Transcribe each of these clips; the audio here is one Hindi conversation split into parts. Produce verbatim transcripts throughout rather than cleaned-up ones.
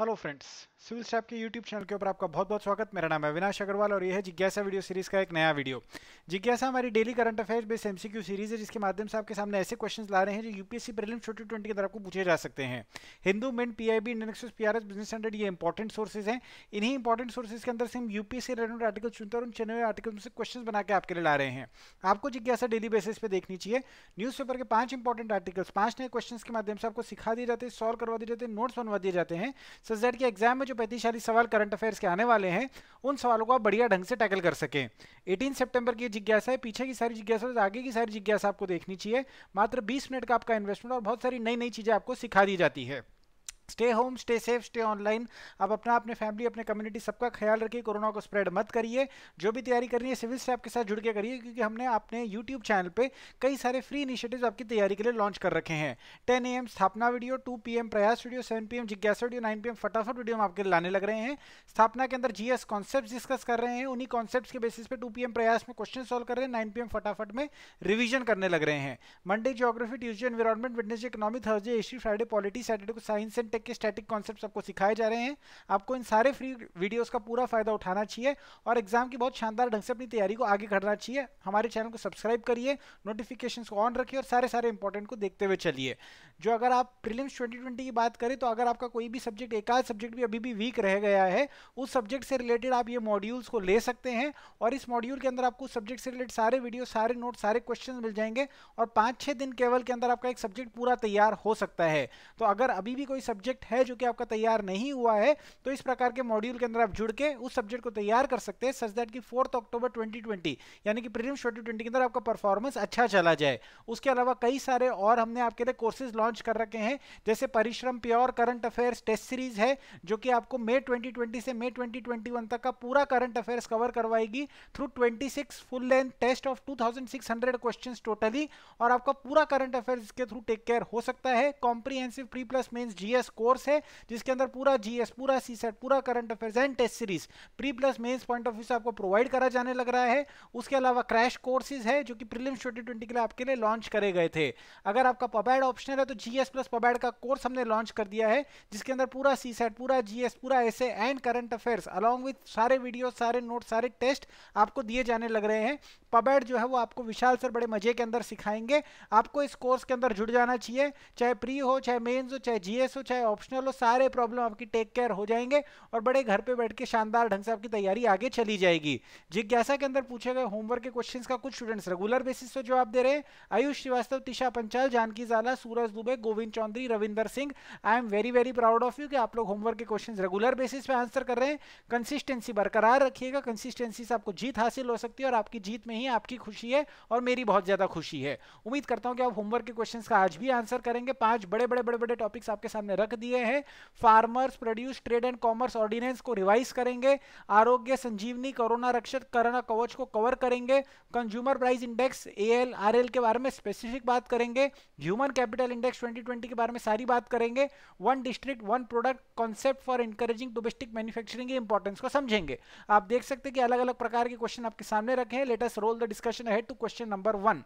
हेलो फ्रेंड्स, सिविल साप के यूट्यूब चैनल के ऊपर आपका बहुत बहुत स्वागत। मेरा नाम है विनाश अग्रवाल और यह है जिज्ञासा वीडियो सीरीज़ का एक नया वीडियो। जिज्ञासा हमारी daily current affairs based MCQ series है, जिसके माध्यम से आपके सामने ऐसे क्वेश्चंस ला रहे हैं जो यूपीएससी प्रीलिम्स ट्वेंटी ट्वेंटी के अंदर आपको पूछे जा सकते हैं। Hindu Mint PIB index PRS Business Standard, ये इंपॉर्टेंट सोर्सेज हैं। इन्हीं इंपॉर्टेंट सोर्सेज के अंदर से हम यूपीएससी रिलेटेड आर्टिकल चुनते हैं और चुने हुए आर्टिकल से क्वेश्चन बना के आपके लिए ला रहे हैं। आपको जिज्ञासा डेली बेसिस पे देखनी चाहिए। न्यूज़ पेपर के पाँच इंपॉर्टेंट आर्टिकल्स पाँच नए क्वेश्चन के माध्यम से आपको सिखा दिए जाते हैं, सॉल्व करवा दिए जाते हैं, नोट्स बनवा दिए जाते हैं। सजेट के एग्जाम में जो पैंतीस चालीस सवाल करंट अफेयर्स के आने वाले हैं, उन सवालों को आप बढ़िया ढंग से टैकल कर सकें। अठारह सितंबर की जिज्ञासा है, पीछे की सारी जिज्ञासा और आगे की सारी जिज्ञासा आपको देखनी चाहिए। मात्र बीस मिनट का आपका इन्वेस्टमेंट और बहुत सारी नई नई चीज़ें आपको सिखा दी जाती है। Stay home, stay safe, stay online. आप अपना, अपने फैमिली, अपने कम्युनिटी, सबका ख्याल रखिए। कोरोना को स्प्रेड मत करिए। जो भी तैयारी करनी है सिविल से आपके साथ जुड़ के करिए, क्योंकि हमने अपने यूट्यूब चैनल पे कई सारे फ्री इनिशिएटिव्स आपकी तैयारी के लिए लॉन्च कर रखे हैं। Ten A M Sthapana video, two P M Prayas video, seven P M जिज्ञासा video, nine P M Fatafat video हम आपके लाने लग रहे हैं। स्थापना के अंदर जी एस कॉन्सेप्ट डिस्कस कर रहे हैं, उन्हीं कॉन्सेप्ट के बेसिस पे टू पी एम प्रयास में क्वेश्चन सॉल्व कर रहे हैं, नाइन पी एम फटाफट में रिविजन करने लग रहे हैं। Monday geography, Tuesday environment, Wednesday economy, Thursday history, Friday polity, Saturday को साइंस एंड के स्टैटिक कॉन्सेप्ट्स आपको सिखाए जा रहे हैं। आपको इन सारे फ्री वीडियोस का पूरा फायदा उठाना चाहिए और एग्जाम की बहुत शानदार ढंग से अपनी तैयारी को आगे करना चाहिए। हमारे चैनल को सब्सक्राइब करिए, नोटिफिकेशंस को ऑन रखिए और सारे सारे इंपॉर्टेंट को देखते हुए चलिए। जो अगर आप प्रीलिम्स ट्वेंटी ट्वेंटी की बात करें तो अगर आपका कोई भी सब्जेक्ट, एक आध सब्जेक्ट भी अभी भी वीक रह गया है, उस सब्जेक्ट से रिलेटेड आप ये मॉड्यूल्स को ले सकते हैं और इस मॉड्यूल के अंदर आपको सब्जेक्ट से रिलेटेड सारे वीडियो, सारे नोट, सारे क्वेश्चन मिल जाएंगे और पाँच छः दिन केवल के अंदर आपका एक सब्जेक्ट पूरा तैयार हो सकता है। तो अगर अभी भी कोई सब्जेक्ट है जो कि आपका तैयार नहीं हुआ है तो इस प्रकार के मॉड्यूल के अंदर आप जुड़ के उस सब्जेक्ट को तैयार कर सकते हैं, सच दैट कि फोर्थ अक्टूबर ट्वेंटी ट्वेंटी यानी कि प्रीलिम्स ट्वेंटी ट्वेंटी के अंदर आपका परफॉर्मेंस अच्छा चला जाए। उसके अलावा कई सारे और हमने आपके लिए कोर्सेज लॉन्च कर रखे हैं, जैसे Parishram pure current affairs test series है जो कि आपको मई ट्वेंटी ट्वेंटी से मई ट्वेंटी ट्वेंटी वन तक का पूरा करंट अफेयर्स कवर करवाएगी थ्रू छब्बीस full length test of two thousand six hundred questions totally, और आपका पूरा करंट अफेयर्स के थ्रू टेक केयर हो सकता है। Comprehensive pre plus mains GS course है जिसके अंदर पूरा जीएस, पूरा सीसेट, पूरा current affairs and test series pre plus mains point of view से आपको प्रोवाइड करा जाने लग रहा है। उसके अलावा क्रैश कोर्सेज है जो कि प्रीलिम्स ट्वेंटी ट्वेंटी के लिए आपके लिए लॉन्च करे गए थे। अगर आपका पबैड ऑप्शनल है तो जीएस प्लस पबैड का कोर्स हमने लॉन्च कर दिया है, जिसके अंदर पूरा सीसेट, पूरा जीएस, पूरा essay and current affairs along with सारे वीडियो, सारे नोट, सारे टेस्ट आपको दिए जाने लग रहे हैं। पबैड जो है वो आपको विशाल सर बड़े मजे के अंदर सिखाएंगे। आपको इस कोर्स के अंदर जुड़ जाना चाहिए, चाहे प्री हो, चाहे मेन्स हो, चाहे जीएस हो, चाहे ऑप्शनल हो, सारे प्रॉब्लम आपकी टेक केयर हो जाएंगे और बड़े घर पे बैठ के शानदार ढंग से आपकी तैयारी आगे चली जाएगी। जिज्ञासा के अंदर पूछे गए होमवर्क के क्वेश्चंस का कुछ स्टूडेंट्स रेगुलर बेसिस पर जवाब दे रहे हैं। Ayush Srivastava, Tisha Panchal, Janki Zala, Suraj Dubey, Govind Chaudhary, Ravinder Singh, I am very very proud of you कि आप लोग होमवर्क के क्वेश्चंस रेगुलर बेसिस पे आंसर कर रहे हैं। कंसिस्टेंसी बरकरार रखिएगा, कंसिस्टेंसी से आपको जीत हासिल हो सकती है और आपकी जीत में ही आपकी खुशी है और मेरी बहुत ज्यादा खुशी है। उम्मीद करता हूँ कि आप होमवर्क के क्वेश्चंस का आज भी आंसर करेंगे। पांच बड़े बड़े बड़े बड़े टॉपिक्स आपके सामने रख दिए हैं। Farmers, produce, trade and commerce ordinance को रिवाइज करेंगे, आरोग्य संजीवनी, कोरोना रक्षा, कोरोना कवच को कवर करेंगे, consumer price index AL RL के बारे में स्पेसिफिक बात करेंगे, human capital index twenty twenty के बारे में सारी बात करेंगे, one district one product concept for encouraging domestic manufacturing की इंपॉर्टेंस को समझेंगे। आप देख सकते हैं कि अलग अलग प्रकार के क्वेश्चन आपके सामने रखे हैं। Let us roll the discussion ahead to question number one.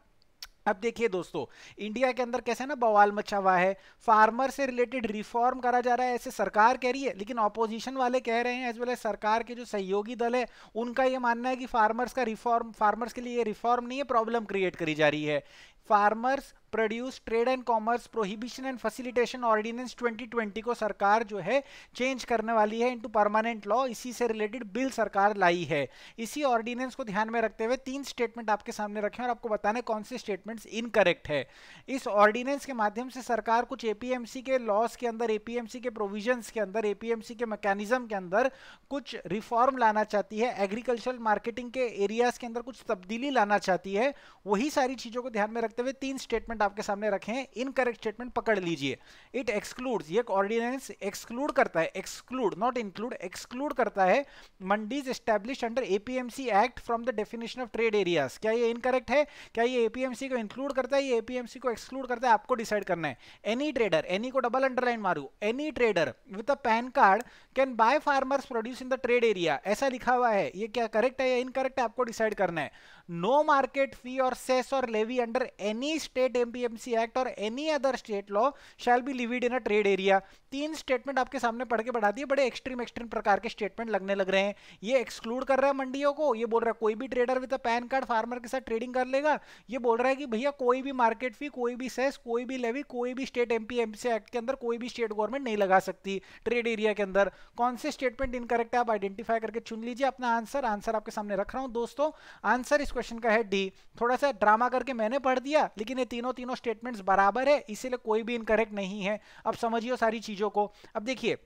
अब देखिए दोस्तों, इंडिया के अंदर कैसे ना बवाल मचा हुआ है, फार्मर से रिलेटेड रिफॉर्म करा जा रहा है, ऐसे सरकार कह रही है, लेकिन ऑपोजिशन वाले कह रहे हैं, एज वेल एज सरकार के जो सहयोगी दल है उनका ये मानना है कि फार्मर्स का रिफॉर्म, फार्मर्स के लिए ये रिफॉर्म नहीं है, प्रॉब्लम क्रिएट करी जा रही है। Farmers, produce, trade and commerce, prohibition and facilitation ordinance twenty twenty को सरकार जो है चेंज करने वाली है इनटू परमानेंट लॉ। इसी से रिलेटेड बिल सरकार लाई है। इसी ऑर्डिनेंस को ध्यान में रखते हुए तीन स्टेटमेंट आपके सामने रखे और आपको बताना है कौन से स्टेटमेंट्स इनकरेक्ट है। इस ऑर्डिनेंस के माध्यम से सरकार कुछ एपीएमसी के लॉस के अंदर, एपीएमसी के प्रोविजंस के अंदर, एपीएमसी के मैकेनिज्म के अंदर कुछ रिफॉर्म लाना चाहती है, एग्रीकल्चरल मार्केटिंग के एरियाज के अंदर कुछ तब्दीली लाना चाहती है। वही सारी चीज़ों को ध्यान में रखते हुए तीन स्टेटमेंट आपके सामने रखे हैं। इनकरेक्ट स्टेटमेंट पकड़ लीजिए। इट एक्सक्लूड्स, ये ऑर्डिनेंस एक्सक्लूड करता है, एक्सक्लूड नॉट इंक्लूड, एक्सक्लूड करता है mandis establish under APMC act from the definition of trade areas. क्या ये इनकरेक्ट है? क्या ये एपीएमसी को इंक्लूड करता है? ये एपीएमसी को एक्सक्लूड करता है? आपको डिसाइड करना है। एनी ट्रेडर, एनी को डबल अंडरलाइन मारू, any trader with a PAN card can buy farmers produce in the trade area, ऐसा लिखा हुआ है। ये क्या करेक्ट है या इनकरेक्ट है? आपको डिसाइड करना है। नो मार्केट फी और सेस और levy under any state APMC act और any other state law shall be levied in a trade area. तीन स्टेटमेंट आपके सामने पढ़ के बढ़ा दिए, बड़े एक्सट्रीम एक्सट्रीम प्रकार के स्टेटमेंट लगने लग रहे हैं। ये एक्सक्लूड कर रहा है मंडियों को, ये बोल रहा है कोई भी trader with a PAN card farmer के साथ ट्रेडिंग कर लेगा, ये बोल रहा है कि भैया कोई भी मार्केट फी, कोई भी सेस, कोई भी लेवी, कोई भी स्टेट एपीएमसी एक्ट के अंदर कोई भी स्टेट गवर्नमेंट नहीं लगा सकती ट्रेड एरिया के अंदर। कौन से स्टेटमेंट इनकरेक्ट है आप आइडेंटिफाई करके चुन लीजिए अपना आंसर। आंसर आपके सामने रख रहा हूं दोस्तों, आंसर इस क्वेश्चन का है डी। थोड़ा सा ड्रामा करके मैंने पढ़ दिया, लेकिन ये तीनों तीनों स्टेटमेंट्स बराबर है, इसीलिए कोई भी इनकरेक्ट नहीं है। अब समझिए सारी चीजों को। अब देखिए,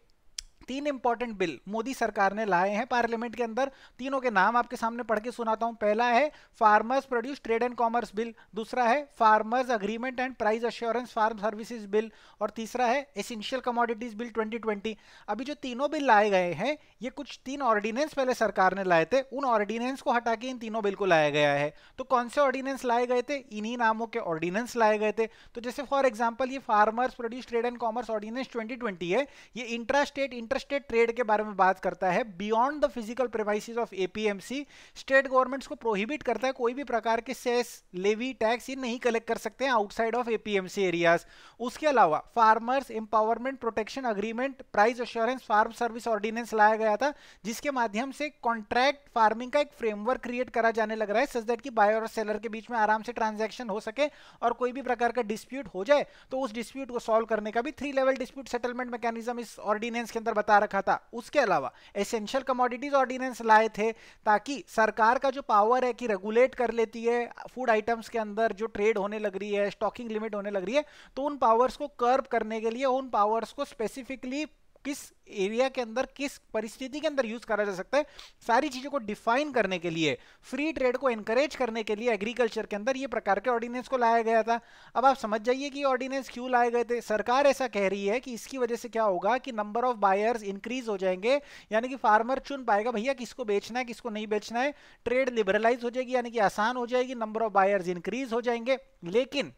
तीन इंपॉर्टेंट बिल मोदी सरकार ने लाए हैं पार्लियामेंट के अंदर, तीनों के नाम आपके सामने पढ़ के सुनाता हूं। पहला है farmers produce trade and commerce bill, दूसरा है farmers agreement and price assurance farm services bill, और तीसरा है essential commodities bill twenty twenty. अभी जो तीनों बिल लाए गए हैं, ये कुछ तीन ऑर्डिनेंस पहले सरकार ने लाए थे, उन ऑर्डिनेंस को हटा के इन तीनों बिल को लाया गया है। तो कौन से ऑर्डिनेंस लाए गए थे? इन्हीं नामों के ऑर्डिनेंस लाए गए थे। तो जैसे फॉर एग्जाम्पल ये farmers produce trade and commerce ordinance twenty twenty है, ये इंट्रा स्टेट इंटरस्टेट ट्रेड के बारे में बात करता है, beyond the physical premises of APMC state governments को प्रोहिबिट करता है, कोई भी प्रकार के सेस, लेवी, टैक्स ये नहीं कलेक्ट कर सकते हैं आउटसाइड ऑफ एपीएमसी एरियाज। उसके अलावा farmers empowerment protection agreement price assurance farm service ordinance लाया गया था, जिसके माध्यम से कॉन्ट्रैक्ट फार्मिंग का एक फ्रेमवर्क क्रिएट करा जाने लग रहा है, सच दैट कि बायर और सेलर के बीच में आराम से ट्रांजैक्शन हो सके, और कोई भी प्रकार का डिस्प्यूट हो जाए तो उस डिस्प्यूट को सॉल्व करने का भी three level dispute settlement mechanism इस ऑर्डिनेंस के अंदर बता रखा था। उसके अलावा एसेंशियल कमोडिटीज ऑर्डिनेंस लाए थे, ताकि सरकार का जो पावर है कि रेगुलेट कर लेती है फूड आइटम्स के अंदर जो ट्रेड होने लग रही है, स्टॉकिंग लिमिट होने लग रही है, तो उन पावर्स को कर्ब करने के लिए उन पावर्स को स्पेसिफिकली किस एरिया के अंदर, किस परिस्थिति के अंदर यूज करा जा सकता है, सारी चीजों को डिफाइन करने के लिए, फ्री ट्रेड को एनकरेज करने के लिए एग्रीकल्चर के अंदर ये प्रकार के ऑर्डिनेंस को लाया गया था। अब आप समझ जाइए कि ऑर्डिनेंस क्यों लाए गए थे। सरकार ऐसा कह रही है कि इसकी वजह से क्या होगा कि नंबर ऑफ बायर्स इंक्रीज हो जाएंगे, यानी कि फार्मर चुन पाएगा भैया किसको बेचना है किसको नहीं बेचना है, ट्रेड लिबरलाइज हो जाएगी यानी कि आसान हो जाएगी, नंबर ऑफ बायर्स इंक्रीज हो जाएंगे। लेकिन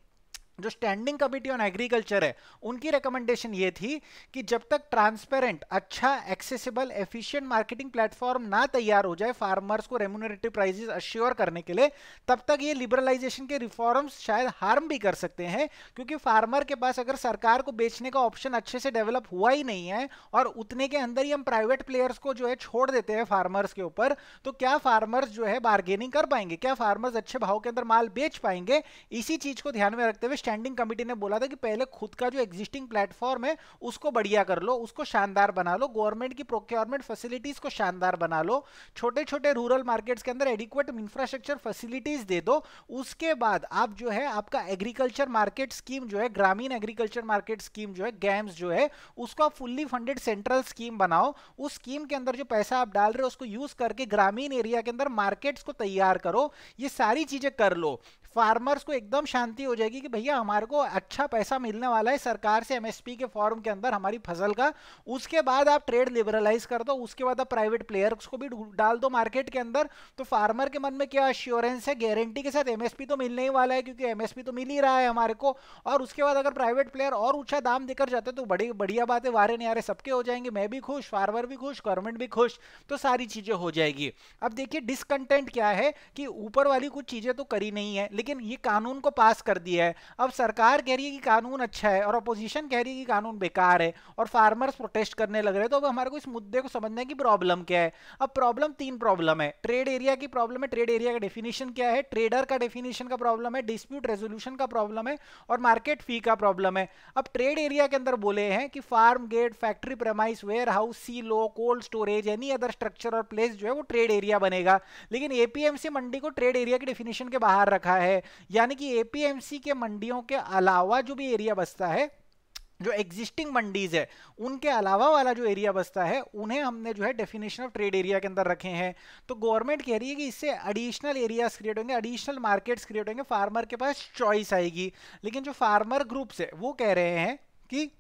जो स्टैंडिंग कमेटी ऑन एग्रीकल्चर है, उनकी रिकमेंडेशन ये थी कि जब तक ट्रांसपेरेंट, अच्छा, एक्सेसिबल, एफिशिएंट मार्केटिंग प्लेटफॉर्म ना तैयार हो जाए फार्मर्स को रेम्यूनरेटिव प्राइसेस अश्योर करने के लिए, तब तक ये लिबरलाइजेशन के रिफॉर्म्स शायद हार्म भी कर सकते हैं, क्योंकि फार्मर के पास अगर सरकार को बेचने का ऑप्शन अच्छे से डेवलप हुआ ही नहीं है और उतने के अंदर ही हम प्राइवेट प्लेयर्स को जो है छोड़ देते हैं फार्मर्स के ऊपर, तो क्या फार्मर्स जो है बार्गेनिंग कर पाएंगे, क्या फार्मर्स अच्छे भाव के अंदर माल बेच पाएंगे? इसी चीज को ध्यान में रखते हुए स्टैंडिंग कमेटी ने बोला था कि पहले खुद का जो एग्जिस्टिंग प्लेटफॉर्म है उसको बढ़िया कर लो, उसको शानदार बना लो, गवर्नमेंट की प्रोक्योरमेंट फैसिलिटीज को शानदार बना लो, छोटे छोटे रूरल मार्केट्स के अंदर एडिक्वेट इंफ्रास्ट्रक्चर फैसिलिटीज दे दो, उसके बाद आप जो है आपका एग्रीकल्चर मार्केट स्कीम जो है, ग्रामीण एग्रीकल्चर मार्केट स्कीम जो है, गैम्स जो है, उसको आप फुल्ली फंडेड सेंट्रल स्कीम बनाओ, उस स्कीम के अंदर जो पैसा आप डाल रहे हो उसको यूज करके ग्रामीण एरिया के अंदर मार्केट्स को तैयार करो, ये सारी चीजें कर लो। फार्मर्स को एकदम शांति हो जाएगी कि भैया हमारे को अच्छा पैसा मिलने वाला है सरकार से एमएसपी के फॉर्म के अंदर हमारी फसल का, उसके बाद आप ट्रेड लिबरलाइज कर दो, उसके बाद आप प्राइवेट प्लेयर्स को भी डाल दो मार्केट के अंदर, तो फार्मर के मन में क्या एश्योरेंस है, गारंटी के साथ एमएसपी तो मिलने ही वाला है क्योंकि एमएसपी तो मिल ही रहा है हमारे को, और उसके बाद अगर प्राइवेट प्लेयर और ऊंचा दाम देकर जाते तो बड़ी बढ़िया बात है, वारे न्यारे सबके हो जाएंगे, मैं भी खुश, फार्मर भी खुश, गवर्नमेंट भी खुश, तो सारी चीजें हो जाएगी। अब देखिए डिसकंटेंट क्या है कि ऊपर वाली कुछ चीजें तो करी नहीं है, लेकिन ये कानून को पास कर दिया है। अब सरकार कह रही है कि कानून अच्छा है और अपोजिशन कह रही है कि कानून बेकार है और फार्मर्स प्रोटेस्ट करने लग रहे हैं, तो अब हमारे को इस मुद्दे को समझने की प्रॉब्लम क्या है। अब प्रॉब्लम तीन प्रॉब्लम है, ट्रेड एरिया की प्रॉब्लम है, ट्रेड एरिया का डेफिनेशन क्या है, ट्रेडर का डेफिनेशन का प्रॉब्लम है, डिस्प्यूट रेजोल्यूशन का प्रॉब्लम है, और मार्केट फी का प्रॉब्लम है। अब ट्रेड एरिया के अंदर बोले हैं कि farm gate, factory premise, warehouse, silo, cold storage, any other structure और प्लेस जो है वो ट्रेड एरिया बनेगा, लेकिन एपीएमसी मंडी को ट्रेड एरिया की डेफिनेशन के बाहर रखा है, यानी कि एपीएमसी के मंडियों के अलावा जो भी एरिया बचता है, जो एग्जिस्टिंग मंडीज है उनके अलावा वाला जो एरिया बसता है, उन्हें हमने जो है डेफिनेशन ऑफ ट्रेड एरिया के अंदर रखे हैं। तो गवर्नमेंट कह रही है कि इससे एडिशनल एरियाज क्रिएट होंगे, एडिशनल मार्केट्स क्रिएट होंगे, फार्मर के पास चॉइस आएगी। लेकिन जो फार्मर ग्रुप्स है वो कह रहे हैं कि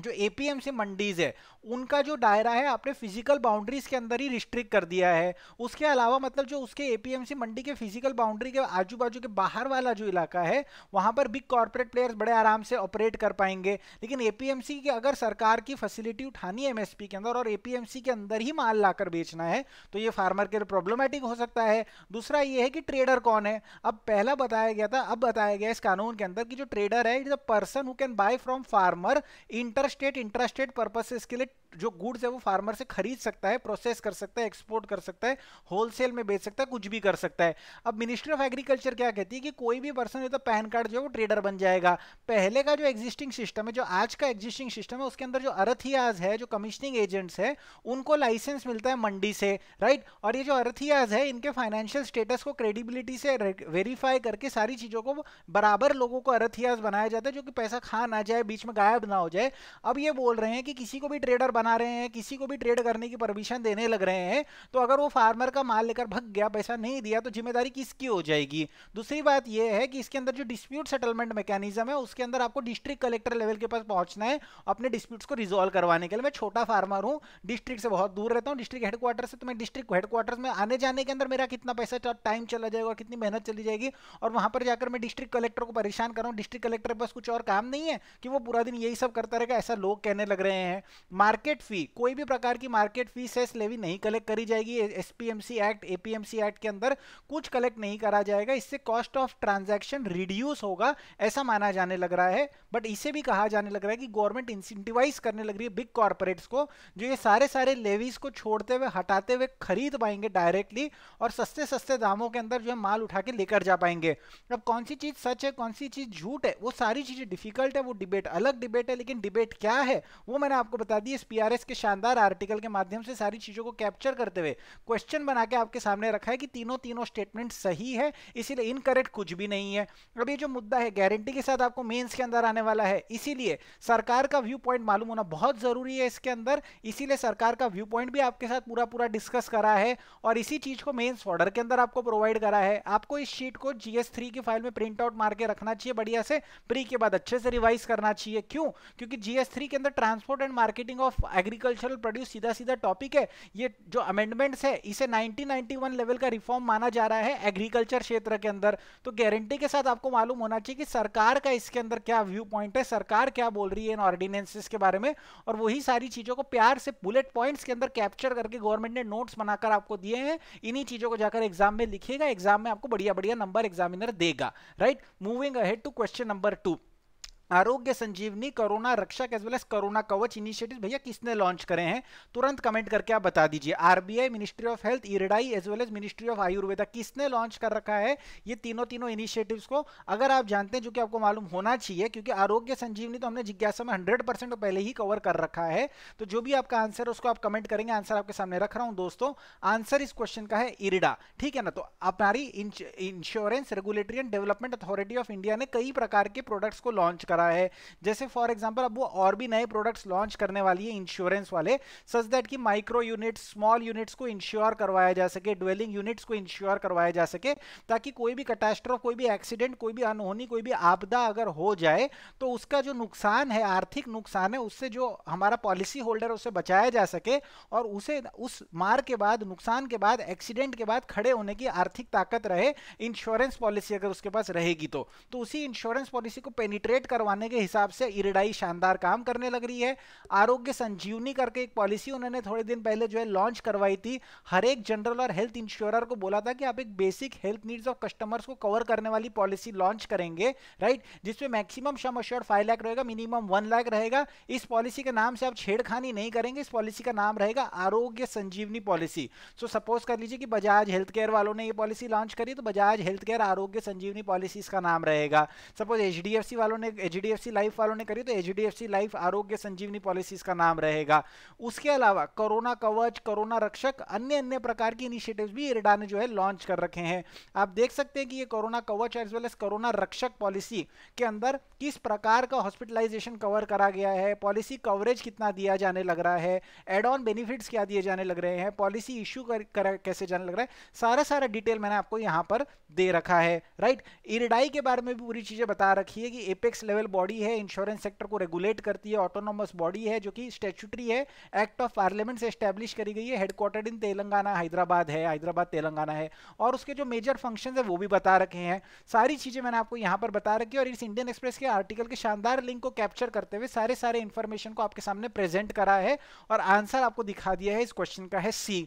जो एपीएमसी मंडीज है उनका जो दायरा है आपने फिजिकल बाउंड्रीज के अंदर ही रिस्ट्रिक्ट कर दिया है, उसके अलावा मतलब जो उसके एपीएमसी मंडी के फिजिकल बाउंड्री के आजू बाजू के बाहर वाला जो इलाका है वहां पर बिग कॉर्पोरेट प्लेयर्स बड़े आराम से ऑपरेट कर पाएंगे, लेकिन एपीएमसी की अगर सरकार की फैसिलिटी उठानी है एमएसपी के अंदर और एपीएमसी के अंदर ही माल लाकर बेचना है तो ये फार्मर के लिए प्रॉब्लमेटिक हो सकता है। दूसरा ये है कि ट्रेडर कौन है, अब पहला बताया गया था, अब बताया गया इस कानून के अंदर कि जो ट्रेडर है it is a person who can buy from farmer inter state intrastate purposes के लिए जो गुड्स है वो फार्मर से खरीद सकता है, प्रोसेस कर सकता है, एक्सपोर्ट कर सकता है, होलसेल में बेच सकता है, कुछ भी कर सकता है। अब मिनिस्ट्री ऑफ एग्रीकल्चर क्या कहती है कि कोई भी पर्सन जो पैन कार्ड जो है वो ट्रेडर बन जाएगा। पहले का जो एग्जिस्टिंग सिस्टम है, जो आज का एग्जिस्टिंग सिस्टम है, उसके अंदर जो अरथियाज है, जो कमीशनिंग एजेंट्स है, उनको लाइसेंस मिलता है मंडी से, राइट। और ये जो अरथियाज है इनके फाइनेंशियल स्टेटस को क्रेडिबिलिटी से वेरीफाई करके सारी चीजों को बराबर लोगों को अरथियाज बनाया जाता है, जो कि पैसा खा ना जाए, बीच में गायब ना हो जाए। अब ये बोल रहे हैं कि किसी को भी ट्रेडर बना रहे हैं, किसी को भी ट्रेड करने की परमिशन देने लग रहे हैं, तो अगर वो फार्मर का माल लेकर भाग गया, पैसा नहीं दिया, तो जिम्मेदारी किसकी हो जाएगी। दूसरी बात ये है कि इसके अंदर जो डिस्प्यूट सेटलमेंट मैकेनिज्म है उसके अंदर आपको डिस्ट्रिक्ट कलेक्टर लेवल के पास पहुंचना है अपने डिस्प्यूट्स को रिजॉल्व करवाने के लिए। मैं छोटा फार्मर हूं, डिस्ट्रिक्ट से बहुत दूर रहता हूं, डिस्ट्रिक्ट हेडक्वार्टर से, तो मैं डिस्ट्रिक्ट हेडक्वार्टर में आने जाने के अंदर मेरा कितना पैसा, टाइम चला जाएगा, कितनी मेहनत चली जाएगी, और वहां पर जाकर मैं डिस्ट्रिक्ट कलेक्टर को परेशान कर रहा हूं। डिस्ट्रिक्ट कलेक्टर के पास कुछ और काम नहीं है कि वो पूरा दिन यही सब करता रहेगा, ऐसा लोग कहने लग रहे हैं। मार्केट फी, कोई भी प्रकार की मार्केट फी सेस लेवी नहीं कलेक्ट करी जाएगी। एसपीएमसी एक्ट, एपीएमसी एक्ट के अंदर कुछ कलेक्ट नहीं करा जाएगा। इससे कॉस्ट ऑफ ट्रांजैक्शन रिड्यूस होगा, ऐसा माना जाने लग रहा है। बट इसे भी कहा जाने लग रहा है कि गवर्नमेंट इंसेंटिवाइज करने लग रही है बिग कॉर्पोरेट्स को, जो ये सारे सारे लेवीज को छोड़ते हुए, हटाते हुए खरीद पाएंगे डायरेक्टली, और सस्ते सस्ते दामों के अंदर जो है माल उठा के लेकर जा पाएंगे। अब कौन सी चीज सच है, कौन सी चीज झूठ है, वो सारी चीजें डिफिकल्ट है, वो डिबेट अलग डिबेट है। लेकिन डिबेट क्या है वो मैंने आपको बता दी इस पीआरएस के शानदार आर्टिकल के माध्यम से, सारी चीजों को कैप्चर करते हुए क्वेश्चन बना के आपके सामने रखा है कि तीनों तीनों स्टेटमेंट सही है, इसीलिए इनकरेक्ट कुछ भी नहीं है। अब ये जो मुद्दा है गारंटी के साथ आपको मेंस के अंदर आने वाला है, इसीलिए सरकार का व्यू पॉइंट मालूम होना बहुत जरूरी है इसके अंदर। इसीलिए सरकार का व्यू पॉइंट भी आपके साथ पूरा पूरा डिस्कस करा है, और इसी चीज को मेंस ऑर्डर के अंदर आपको प्रोवाइड करा है। आपको इस शीट को जीएस थ्री की फाइल में प्रिंट आउट मार के रखना चाहिए बढ़िया से, प्री के बाद अच्छे से रिवाइज करना चाहिए। क्यों? क्योंकि जीएस थ्री के अंदर transport and marketing of agricultural produce सीधा सीधा टॉपिक है। ये जो अमेंडमेंट्स है इसे नाइनटीन नाइंटी वन लेवल का रिफॉर्म माना जा रहा है एग्रीकल्चर क्षेत्र के अंदर। तो गारंटी के साथ आपको मालूम होना चाहिए कि सरकार का इसके अंदर क्या व्यू पॉइंट है, सरकार क्या बोल रही है इन ऑर्डिनेंसेस के बारे में, और वही सारी चीजों को प्यार से बुलेट पॉइंट्स के अंदर कैप्चर करके गवर्नमेंट ने नोट्स बनाकर आपको दिए हैं। इन्हीं चीजों को जाकर एग्जाम में लिखिएगा, एग्जाम में आपको बढ़िया बढ़िया नंबर एग्जामिनर देगा, right. Moving ahead to question number two, Arogya Sanjeevani, corona Raksha as well as corona Kavach initiative भैया किसने लॉन्च करे हैं, तुरंत कमेंट करके आप बता दीजिए। RBI, ministry of health, IRDA as well as ministry of Ayurveda, किसने लॉन्च कर रखा है ये तीनों तीनों इनिशिएटिव्स को अगर आप जानते हैं, जो कि आपको मालूम होना चाहिए, क्योंकि आरोग्य संजीवनी तो हमने जिज्ञासा में हंड्रेड परसेंट पहले ही कवर कर रखा है। तो जो भी आपका आंसर है उसको आप कमेंट करेंगे, आंसर आपके सामने रख रहा हूं दोस्तों। आंसर इस क्वेश्चन का है इराडा, ठीक है ना। तो हमारी insurance regulatory and development authority of India ने कई प्रकार के प्रोडक्ट्स को लॉन्च करा है, जैसे फॉर एग्जांपल अब वो और भी नए प्रोडक्ट्स लॉन्च करने वाली है इंश्योरेंस वाले, सच दैट कि माइक्रो यूनिट्स, स्मॉल यूनिट्स को इंश्योर करवाया जा सके, ड्वेलिंग यूनिट्स को इंश्योर करवाया जा सके, ताकि कोई भी कैटास्ट्रोफी, कोई भी एक्सीडेंट, कोई भी अनहोनी, कोई भी आपदा अगर हो जाए तो उसका जो नुकसान है, आर्थिक नुकसान है, उससे जो हमारा पॉलिसी होल्डर है उससे बचाया जा सके, और उसे उस मार के बाद, नुकसान के बाद, एक्सीडेंट के बाद खड़े होने की आर्थिक ताकत रहे, इंश्योरेंस पॉलिसी अगर उसके पास रहेगी तो, तो उसी इंश्योरेंस पॉलिसी को पेनिट्रेट करवाने के हिसाब से इरिडाई शानदार काम करने लग रही है। आरोग्य संजीवनी करके एक पॉलिसी उन्होंने थोड़े दिन पहले जो है लॉन्च करवाई थी, हर एक जनरल और हेल्थ इंश्योरर को बोला था कि आप एक basic health needs of customers को कवर करने वाली पॉलिसी लॉन्च करेंगे, राइट, जिसमें maximum sum assured five lakh रहेगा, मिनिमम वन लाख रहेगा। इस पॉलिसी के नाम से आप छेड़खानी नहीं करेंगे, इस पॉलिसी का नाम रहेगा आरोग्य संजीवनी पॉलिसी। सो सपोज कर लीजिए कि बजाज हेल्थ केयर वालों ने यह पॉलिसी लॉन्च करी, तो बजाज हेल्थ केयर आरोग्य संजीवनी पॉलिसी इसका नाम रहेगा। सपोज एचडीएफसी वालों ने, एचडीएफसी लाइफ वालों ने करी, तो एचडीएफसी लाइफ आरोग्य संजीवनी पॉलिसी इसका नाम रहेगा। उसके अलावा कोरोना कवच, कोरोना रक्षक, अन्य अन्य प्रकार की इनिशिएटिव्स भी इरडा ने जो है लॉन्च कर रखे हैं। आप देख सकते हैं कि ये corona Kavach as well as corona Rakshak policy के अंदर किस प्रकार का हॉस्पिटलाइजेशन कवर करा गया है, पॉलिसी कवरेज कितना दिया जाने लग रहा है, एड ऑन बेनिफिट्स क्या दिए जाने लग रहे हैं, पॉलिसी इश्यू कैसे जाने लग रहा है, सारा सारा डिटेल मैंने आपको यहाँ पर दे रखा है, राइट। इरडाई के बारे में भी पूरी चीजें बता रखी है कि एपेक्स लेवल बॉडी है, इंश्योरेंस सेक्टर को रेगुलेट करती है, ऑटोनोमस बॉडी है, जो कि स्टैट्यूटरी है, एक्ट ऑफ पार्लियामेंट से एस्टैब्लिश करी गई है, हेडक्वार्टर्ड इन तेलंगाना, हैदराबाद है, हैदराबाद तेलंगाना है, और उसके जो मेजर फंक्शंस है वो भी बता रखे हैं। सारी चीजें मैंने आपको यहाँ पर बता रखी है, और इस इंडियन एक्सप्रेस के आर्टिकल के शानदार लिंक को कैप्चर करते हुए सारे सारे इंफॉर्मेशन को आपके सामने प्रेजेंट करा है, और आंसर आपको दिखा दिया है। इस क्वेश्चन का है सी।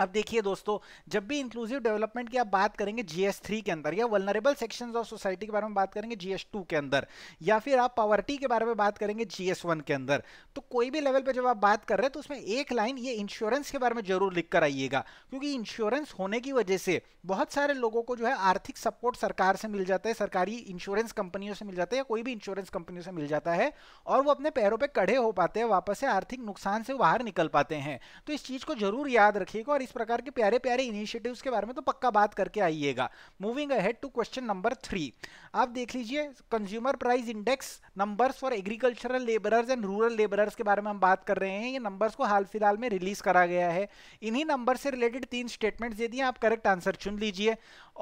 अब देखिए दोस्तों, जब भी इंक्लूसिव डेवलपमेंट की आप बात करेंगे जीएस थ्री के अंदर, या वल्नरेबल सेक्शंस ऑफ सोसाइटी के बारे में बात करेंगे जीएस टू के अंदर, या फिर आप पॉवर्टी के बारे में बात करेंगे जीएस वन के अंदर, तो कोई भी लेवल पे जब आप बात कर रहे हैं तो उसमें एक लाइन ये इंश्योरेंस के बारे में जरूर लिख कर आइएगा, क्योंकि इंश्योरेंस होने की वजह से बहुत सारे लोगों को जो है आर्थिक सपोर्ट सरकार से मिल जाता है, सरकारी इंश्योरेंस कंपनियों से मिल जाता है या कोई भी इंश्योरेंस कंपनियों से मिल जाता है, और वो अपने पैरों पर खड़े हो पाते हैं, वापस से आर्थिक नुकसान से बाहर निकल पाते हैं। तो इस चीज को जरूर याद रखिएगा। इस प्रकार के प्यारे प्यारे इनिशिएटिव्स के बारे में तो पक्का बात करके आइएगा। Moving ahead to question number three, आप देख लीजिए consumer price index numbers for agricultural labourers and rural labourers के बारे में हम बात कर रहे हैं। ये नंबर्स को हाल फिलहाल में रिलीज करा गया है। इन्हीं नंबर से रिलेटेड तीन स्टेटमेंट्स दे दिए, आप करेक्ट आंसर चुन लीजिए।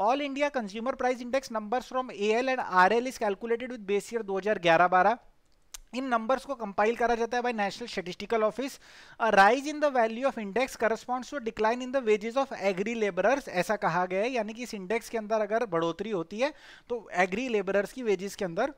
All India consumer price index numbers from AL and RL is calculated with base year दो हज़ार ग्यारह बारह। इन नंबर्स को कंपाइल करा जाता है by national statistical office. A rise in the value of index corresponds to decline in the wages of agri labourers, ऐसा कहा गया है। यानी कि इस इंडेक्स के अंदर अगर बढ़ोतरी होती है तो एग्री लेबरर्स की वेजेस के अंदर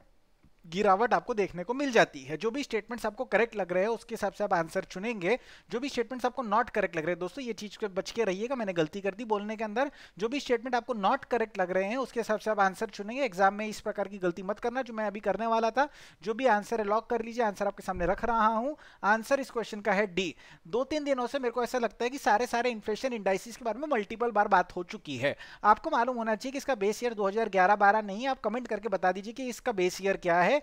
गिरावट आपको देखने को मिल जाती है। जो भी स्टेटमेंट्स आपको करेक्ट लग रहे हैं उसके हिसाब से आप आंसर चुनेंगे। जो भी स्टेटमेंट्स आपको नॉट करेक्ट लग रहे हैं दोस्तों, ये चीज को बच के रहिएगा, मैंने गलती कर दी बोलने के अंदर। जो भी स्टेटमेंट आपको नॉट करेक्ट लग रहे हैं उसके हिसाब से आप आंसर चुनेंगे। एग्जाम में इस प्रकार की गलती मत करना जो मैं अभी करने वाला था। जो भी आंसर है लॉक कर लीजिए, आंसर आपके सामने रख रहा हूँ। आंसर इस क्वेश्चन का है डी। दो तीन दिनों से मेरे को ऐसा लगता है कि सारे सारे इन्फ्लेशन इंडाइसिस के बारे में मल्टीपल बार बात हो चुकी है। आपको मालूम होना चाहिए कि इसका बेस ईयर दो हजार ग्यारह बारह नहीं, आप कमेंट करके बता दीजिए कि इसका बेस ईयर क्या है।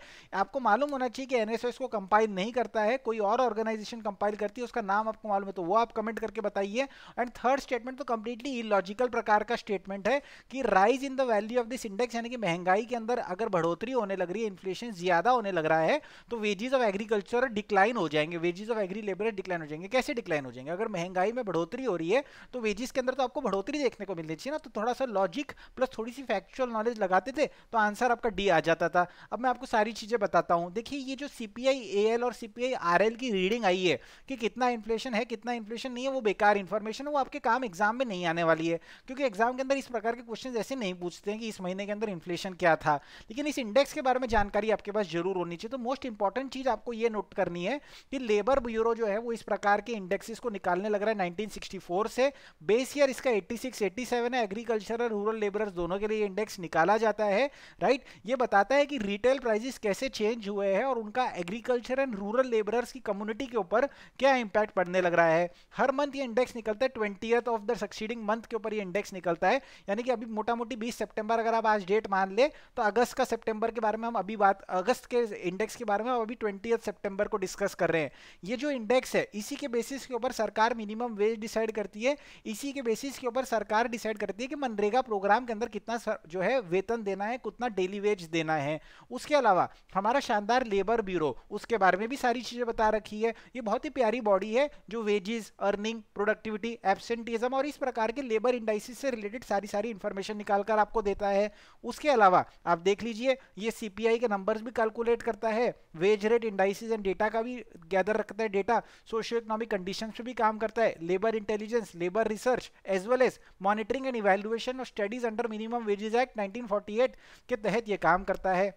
आपको मालूम होना चाहिए कि एनएसएस को कंपाइल नहीं करता है, कोई और ऑर्गेनाइजेशन कंपाइल करती है, उसका नाम आपको मालूम है तो वो आप कमेंट करके बताइए। एंड थर्ड स्टेटमेंट तो कंप्लीटली इलॉजिकल प्रकार का स्टेटमेंट है कि rise in the value of this index, यानी कि महंगाई के अंदर अगर बढ़ोतरी होने लग रही है, इन्फ्लेशन ज्यादा होने लग रहा है, तो वेजेस ऑफ एग्रीकल्चर डिक्लाइन हो जाएंगे, wages of agri labour decline हो जाएंगे। कैसे डिक्लाइन हो जाएंगे? अगर महंगाई में बढ़ोतरी हो रही है तो वेजेस के अंदर तो आपको बढ़ोतरी देखने को मिलनी चाहिए ना। तो थोड़ा सा लॉजिक प्लस थोड़ी सी फैक्चुअल नॉलेज लगाते थे तो आंसर आपका डी आ जाता था। अब मैं आपको सारी चीजें बताता हूं। देखिए ये जो सीपीआई एएल और सीपीआई आरएल की रीडिंग आई है कि कितना इन्फ्लेशन है कितना इन्फ्लेशन नहीं है, वो बेकार इन्फॉर्मेशन है, वो आपके काम एग्जाम में नहीं आने वाली है, क्योंकि एग्जाम के अंदर इस प्रकार के क्वेश्चन ऐसे नहीं पूछते हैं कि इस महीने के अंदर इन्फ्लेशन क्या था। लेकिन इस इंडेक्स के बारे में जानकारी आपके पास जरूर होनी चाहिए। तो मोस्ट इंपॉर्टेंट चीज आपको ये नोट करनी है कि लेबर ब्यूरो जो है वो इस प्रकार के इंडेक्सेस को निकालने लग रहा है नाइनटीन सिक्सटी फोर से। बेस ईयर इसका एट्टी सिक्स एट्टी सेवन है। एग्रीकल्चर और रूरल लेबरर्स दोनों के लिए इंडेक्स निकाला जाता है, राइट। ये बताता है कि रिटेल प्राइसेस कैसे चेंज हुए हैं और उनका एग्रीकल्चर एंड रूरल लेबरर्स की कम्युनिटी के ऊपर क्या इंपैक्ट पड़ने लग रहा है। हर मंथ ये इंडेक्स निकलता है, twentieth of the succeeding month के ऊपर ये इंडेक्स निकलता है। यानी कि अभी मोटा मोटी बीस सितंबर अगर आप आज डेट मान ले तो अगस्त का सितंबर के बारे में हम अभी बात अगस्त के इंडेक्स के बारे में अभी ट्वेंटियथ सितंबर को डिस्कस कर रहे हैं। ये जो इंडेक्स है इसी के बेसिस के ऊपर सरकार मिनिमम वेज डिसाइड करती है, इसी के बेसिस के ऊपर सरकार डिसाइड करती है कि मनरेगा प्रोग्राम के अंदर कितना जो है वेतन देना है, कितना डेली वेज देना है। उसके अलावा हमारा शानदार लेबर ब्यूरो, उसके बारे में भी सारी चीजें बता रखी है। ये बहुत ही प्यारी बॉडी है जो वेजेस, अर्निंग, प्रोडक्टिविटी, एब्सेंटिज्म और इस प्रकार के लेबर इंडाइसिस से रिलेटेड सारी सारी इंफॉर्मेशन निकालकर आपको देता है। उसके अलावा आप देख लीजिए ये सीपीआई के नंबर्स भी कैलकुलेट करता है, wage rate indices and data का भी गैदर रखता है, डेटा सोशियो इकोनॉमिक कंडीशन पे भी काम करता है, labour intelligence, labour research as well as monitoring and evaluation of studies under minimum wages act nineteen forty eight के तहत ये काम करता है।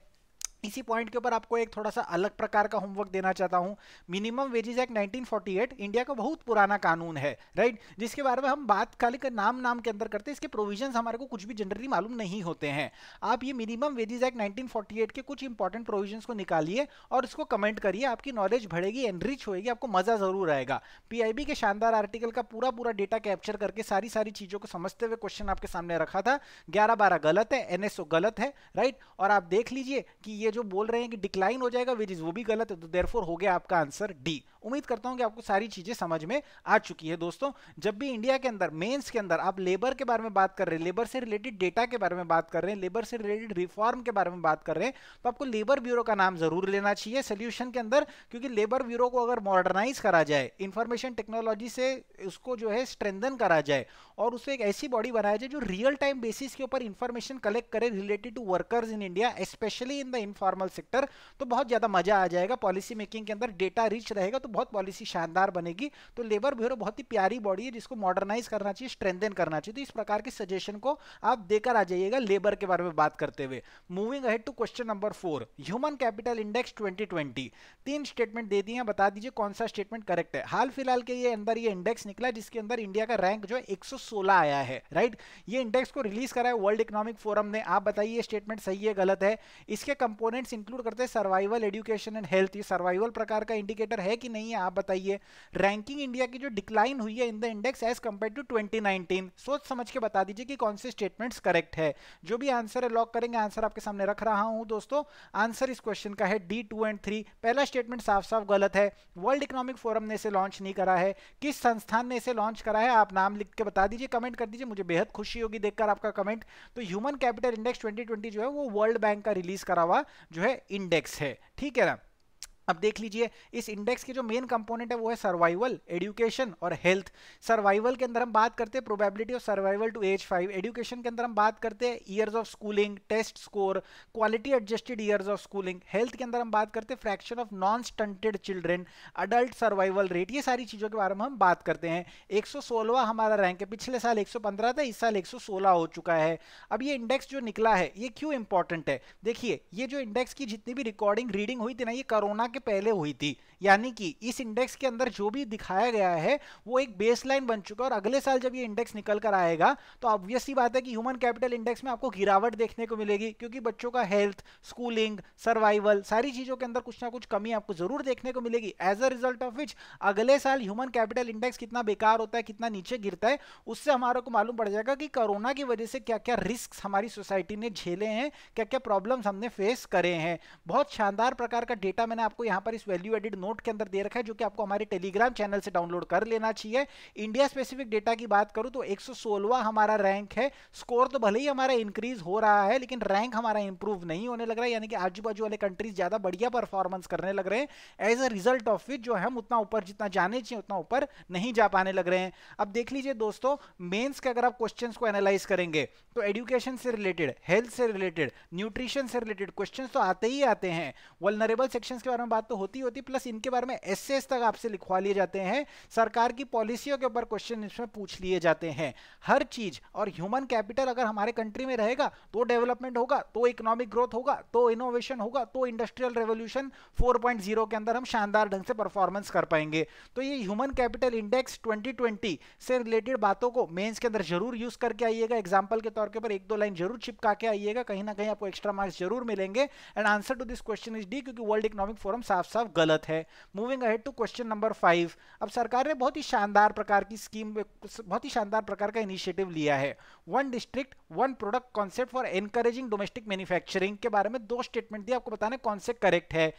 इसी पॉइंट के ऊपर आपको एक थोड़ा सा अलग प्रकार का होमवर्क देना चाहता हूं। Minimum wages act nineteen forty eight India का बहुत पुराना कानून है, राइट, जिसके बारे में हम बात खाली नाम नाम के अंदर करते हैं, इसके प्रोविजंस हमारे को कुछ भी जनरली मालूम नहीं होते हैं। आप ये minimum wages act nineteen forty eight के कुछ इंपॉर्टेंट प्रोविजंस को निकालिए और इसको कमेंट करिए, आपकी नॉलेज बढ़ेगी, एनरिच होएगी, आपको मजा जरूर आएगा। पीआईबी के शानदार आर्टिकल का पूरा पूरा डेटा कैप्चर करके सारी सारी चीजों को समझते हुए क्वेश्चन आपके सामने रखा था। ग्यारह बारह गलत है, एनएसओ गलत है, राइट। और आप देख लीजिए कि ये जो बोल रहे हैं कि डिक्लाइन हो जाएगा वेजेस, वो भी गलत है। तो देयरफॉर हो गया आपका आंसर डी। उम्मीद करता हूं कि आपको सारी चीजें समझ में आ चुकी है दोस्तों। जब भी इंडिया के अंदर मेंस के अंदर आप लेबर के बारे में बात कर रहे हैं, लेबर से रिलेटेड डेटा के बारे में बात कर रहे हैं, लेबर से रिलेटेड रिफॉर्म के बारे में बात कर रहे हैं, तो आपको लेबर ब्यूरो का नाम जरूर लेना चाहिए सोल्यूशन के अंदर, क्योंकि लेबर ब्यूरो को अगर मॉडर्नाइज करा जाए, इंफॉर्मेशन टेक्नोलॉजी से उसको जो है स्ट्रेंथन करा जाए और उसको एक ऐसी बॉडी बनाया जाए जो रियल टाइम बेसिस के ऊपर इंफॉर्मेशन कलेक्ट करे related to workers in India, specially in the informal sector, तो बहुत ज्यादा मजा आ जाएगा। पॉलिसी मेकिंग के अंदर डेटा रिच रहेगा तो बहुत पॉलिसी शानदार बनेगी। तो लेबर ब्यूरो बहुत ही प्यारी बॉडी है जिसको मॉडर्नाइज करना चाहिए, स्ट्रेंथन करना चाहिए। तो इस प्रकार के सजेशन को आप देकर आ जाइएगा लेबर के बारे में बात करते हुए। Moving ahead to question number four, human capital index twenty twenty. तीन स्टेटमेंट दे दिए, बता दीजिए कौन सा स्टेटमेंट करेक्ट है। हाल फिलहाल के ये अंदर ये इंडेक्स निकला जिसके अंदर इंडिया का रैंक जो है एक सौ सोलह आया है, राइट। ये इंडेक्स को रिलीज करा है वर्ल्ड इकोनॉमिक फोरम ने। आप बताइए स्टेटमेंट सही है गलत है। इसके कंपोनेंट्स इंक्लूड करते हैं सर्वाइवल, एजुकेशन एंड हेल्थ। ये सर्वाइवल प्रकार का इंडिकेटर है कि नहीं है आप बताइए। रैंकिंग इंडिया की जो डिक्लाइन हुई है in the index as compare to twenty nineteen. सोच समझ के बता दीजिए कि कौन से स्टेटमेंट्स करेक्ट है। जो भी आंसर है लॉक करेंगे, आंसर आपके सामने रख रहा हूं दोस्तों। आंसर इस क्वेश्चन का है डी टू एंड थ्री। पहला स्टेटमेंट साफ साफ गलत है, वर्ल्ड इकोनॉमिक फोरम ने इसे लॉन्च नहीं करा है। किस संस्थान ने इसे लॉन्च करा है आप नाम लिख के बता दीजिए, कमेंट कर दीजिए, मुझे बेहद खुशी होगी देखकर आपका कमेंट। तो human capital index twenty twenty जो है वो वर्ल्ड बैंक का रिलीज करा हुआ जो है इंडेक्स है, ठीक है ना। अब देख लीजिए इस इंडेक्स के जो मेन कंपोनेंट है वो है सर्वाइवल, एजुकेशन और हेल्थ। सर्वाइवल के अंदर हम बात करते हैं probability of survival to age five. Education के अंदर हम बात करते हैं years of schooling, test score, quality adjusted years of schooling. Health के अंदर हम बात करते हैं fraction of non stunted children, adult survival rate. ये सारी चीज़ों के बारे में हम बात करते हैं। एक सौ सोलहवां हमारा रैंक है, पिछले साल एक सौ पंद्रह था, इस साल एक सौ सोलह हो चुका है। अब ये इंडेक्स जो निकला है ये क्यों इंपॉर्टेंट है, देखिए। ये जो इंडेक्स की जितनी भी रिकॉर्डिंग रीडिंग हुई थी ना, ये कोरोना के पहले हुई थी, यानी कि इस इंडेक्स के अंदर जो भी दिखाया गया है वो एक बेसलाइन बन चुका है। और अगले साल जब ये इंडेक्स निकल कर आएगा तो ऑब्वियसली बात है कि ह्यूमन कैपिटल इंडेक्स में आपको गिरावट देखने को मिलेगी, क्योंकि बच्चों का हेल्थ, स्कूलिंग, सर्वाइवल सारी चीजों के अंदर कुछ ना कुछ कमी आपको जरूर देखने को मिलेगी। As a result of which अगले साल ह्यूमन कैपिटल इंडेक्स कितना बेकार होता है, कितना नीचे गिरता है, उससे हमारे को मालूम पड़ जाएगा कि कोरोना की वजह से क्या क्या रिस्क हमारी सोसाइटी ने झेले हैं, क्या क्या प्रॉब्लम हमने फेस करे हैं। बहुत शानदार प्रकार का डेटा मैंने आपको यहाँ पर इस वैल्यू एडेड नोट के अंदर दे रखा है, जो कि आपको हमारे टेलीग्राम चैनल से डाउनलोड कर लेना चाहिए। इंडिया स्पेसिफिक डेटा की बात करूं तो एक सौ सोलहवां हमारा रैंक है। स्कोर तो भले ही हमारा इंक्रीज हो रहा है लेकिन रैंक हमारा इंप्रूव नहीं होने लग रहा है, यानी कि आजू बाजू वाले कंट्रीज ज्यादा बढ़िया परफॉर्मेंस करने लग रहे हैं। As a result of which जो हम उतना ऊपर जितना जाने चाहिए उतना ऊपर नहीं जा पाने लग रहे हैं। अब देख लीजिए दोस्तों, मेन्स के अगर आप क्वेश्चन को एनालाइज करेंगे तो एडुकेशन से रिलेटेड, हेल्थ से रिलेटेड, न्यूट्रिशन से रिलेटेड क्वेश्चन तो आते ही आते हैं। वल्नरेबल सेक्शन के बारे में बात तो होती होती, प्लस इनके बारे में एसेस तक आपसे लिखवा लिए जाते हैं। सरकार की पॉलिसियों के ऊपर क्वेश्चन इसमें पूछ लिए जाते हैं, हर चीज। और ह्यूमन कैपिटल अगर हमारे कंट्री में रहेगा तो डेवलपमेंट होगा, तो इकोनॉमिक ग्रोथ होगा, तो इनोवेशन होगा, तो industrial revolution four point zero के अंदर हम शानदार ढंग से परफॉर्मेंस कर पाएंगे। तो ये human capital index twenty twenty से रिलेटेड बातों को मेंस के अंदर जरूर यूज करके आइएगा। एग्जाम्पल के तौर के ऊपर एक दो लाइन जरूर चिपका के आइएगा, कहीं ना कहीं आपको एक्स्ट्रा मार्क्स जरूर मिलेंगे। And answer to this question is D, क्योंकि वर्ल्ड इकोनॉमिक फोरम साफ साफ गलत है। Moving ahead to question number five. अब सरकार ने बहुत ही शानदार प्रकार की स्कीम, बहुत ही शानदार प्रकार का इनिशिएटिव लिया है, one district one product concept for encouraging domestic manufacturing के बारे में दो स्टेटमेंट दिए, आपको बताना कौन से करेक्ट है।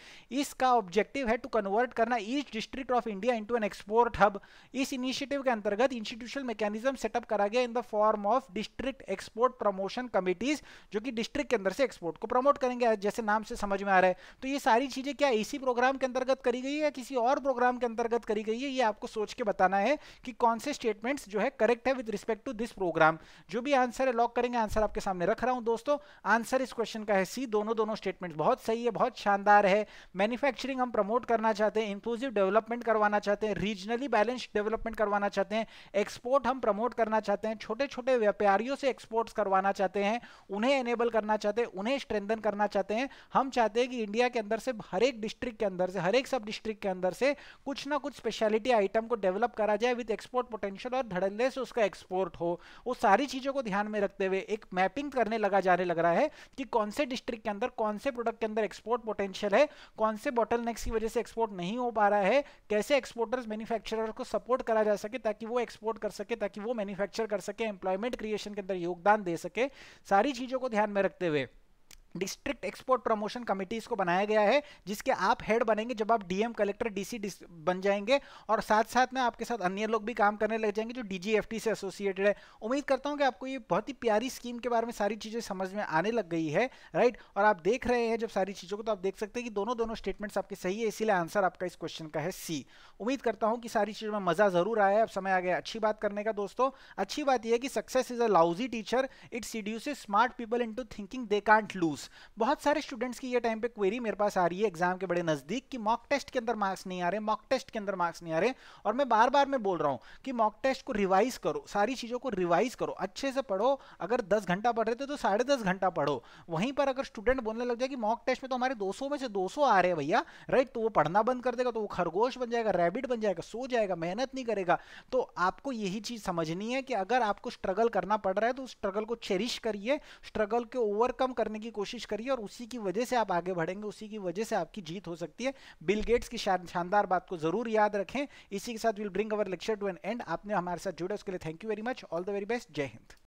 इसका ऑब्जेक्टिव है टू कन्वर्ट करना each district of India into an export hub. इस इनिशिएटिव के अंतर्गत इंस्टीट्यूशनल मैकेनिज्म सेटअप करा गया in the form of district export promotion committees, जो कि डिस्ट्रिक्ट के अंदर से एक्सपोर्ट को प्रमोट करेंगे, जैसे नाम से समझ में आ रहा है। तो ये सारी चीजें क्या इसी प्रोग्राम के अंतर्गत करी गई है या किसी और प्रोग्राम के अंतर्गत करी गई है, ये आपको सोच के बताना है कि कौन से स्टेटमेंट्स जो है करेक्ट है with respect to this programme. जो भी आंसर है लॉक करेंगे, आंसर आपके सामने रख रहा हूं दोस्तों। आंसर इस क्वेश्चन का है सी। दोनों दोनों स्टेटमेंट्स बहुत सही है, बहुत शानदार है। मैन्युफैक्चरिंग हम प्रमोट करना चाहते हैं, इंक्लूसिव डेवलपमेंट करवाना चाहते हैं, रीजनली बैलेंस्ड डेवलपमेंट करवाना चाहते हैं, एक्सपोर्ट हम प्रमोट करना चाहते हैं, छोटे छोटे व्यापारियों से एक्सपोर्ट्स करवाना चाहते हैं, उन्हें एनेबल करना चाहते हैं, उन्हें स्ट्रेंथन करना चाहते हैं। हम चाहते हैं कि इंडिया के अंदर से हर एक डिस्ट्रिक्ट के अंदर से, हर एक सब डिस्ट्रिक्ट के अंदर से कुछ ना कुछ स्पेशलिटी आइटम को डेवलप करा जाए विद एक्सपोर्ट पोटेंशियल और धड़ल्ले से उसका एक्सपोर्ट हो। वो सारी चीजों को ध्यान में रखते हुए एक मैपिंग करने लगा जाने लग रहा है कि कौन से डिस्ट्रिक्ट के अंदर, कौन से प्रोडक्ट के अंदर एक्सपोर्ट पोटेंशियल है, कौन से बॉटलनेक्स की वजह से एक्सपोर्ट नहीं हो पा रहा है, कैसे एक्सपोर्टर्स मैन्युफैक्चरर को सपोर्ट करा जा सके ताकि वो एक्सपोर्ट कर सके, ताकि वो मैन्युफैक्चर कर सके, एम्प्लॉयमेंट क्रिएशन के अंदर योगदान दे सके। सारी चीजों को ध्यान में रखते हुए डिस्ट्रिक्ट एक्सपोर्ट प्रमोशन कमिटीज को बनाया गया है, जिसके आप हेड बनेंगे जब आप डीएम, कलेक्टर, डीसी बन जाएंगे, और साथ साथ में आपके साथ अन्य लोग भी काम करने लग जाएंगे जो डीजीएफटी से एसोसिएटेड है। उम्मीद करता हूं कि आपको ये बहुत ही प्यारी स्कीम के बारे में सारी चीज़ें समझ में आने लग गई है, राइट। और आप देख रहे हैं जब सारी चीज़ों को तो आप देख सकते हैं कि दोनों दोनों स्टेटमेंट्स आपके सही है, इसीलिए आंसर आपका इस क्वेश्चन का है सी। उम्मीद करता हूँ कि सारी चीज़ों में मज़ा जरूर आया है। अब समय आ गया अच्छी बात करने का दोस्तों। अच्छी बात यह है कि success is a lousy teacher, it seduces smart people into thinking they can't lose. Issues. बहुत सारे स्टूडेंट्स की ये टाइम पे क्वेरी मेरे पास आ रही है एग्जाम के बड़े नजदीक कि मॉक टेस्ट के अंदर मार्क्स नहीं आ रहे, मॉक टेस्ट के अंदर मार्क्स नहीं आ रहे। और मैं बार बार मैं बोल रहा हूँ कि मॉक टेस्ट को रिवाइज करो, सारी चीजों को रिवाइज करो, अच्छे से पढ़ो। अगर दस घंटा पढ़ रहे थे तो साढ़े दस घंटा पढ़ो। वहीं पर अगर स्टूडेंट बोलने लग जाए कि मॉक टेस्ट में तो हमारे दो सौ में से दो सौ आ रहे हैं भैया, राइट, तो वो पढ़ना बंद कर देगा, तो वो खरगोश बन जाएगा, रैबिट बन जाएगा, सो जाएगा, मेहनत नहीं करेगा। तो आपको यही चीज समझनी है कि अगर आपको स्ट्रगल करना पड़ रहा है तो उस स्ट्रगल को चेरिश करिए, स्ट्रगल को ओवरकम करने की कोशिश करिए, और उसी की वजह से आप आगे बढ़ेंगे, उसी की वजह से आपकी जीत हो सकती है। बिल गेट्स की शानदार बात को जरूर याद रखें। इसी के साथ will bring our lecture to an end. आपने हमारे साथ जुड़े उसके लिए thank you very much, all the very best, जय हिंद।